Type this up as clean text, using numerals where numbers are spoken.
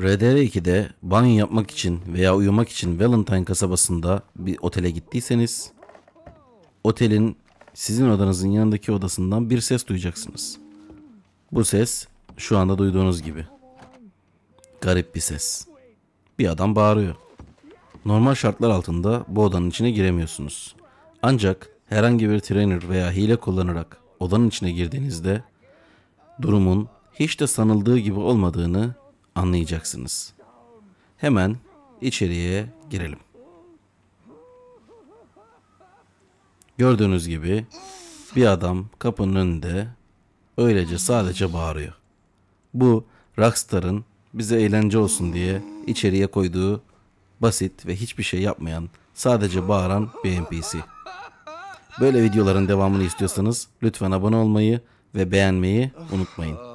RDR2'de banyo yapmak için veya uyumak için Valentine kasabasında bir otele gittiyseniz, otelin sizin odanızın yanındaki odasından bir ses duyacaksınız. Bu ses şu anda duyduğunuz gibi. Garip bir ses. Bir adam bağırıyor. Normal şartlar altında bu odanın içine giremiyorsunuz. Ancak herhangi bir trainer veya hile kullanarak odanın içine girdiğinizde durumun hiç de sanıldığı gibi olmadığını anlayacaksınız. Hemen içeriye girelim. Gördüğünüz gibi bir adam kapının önünde öylece sadece bağırıyor. Bu Rockstar'ın bize eğlence olsun diye içeriye koyduğu basit ve hiçbir şey yapmayan, sadece bağıran bir NPC. Böyle videoların devamını istiyorsanız lütfen abone olmayı ve beğenmeyi unutmayın.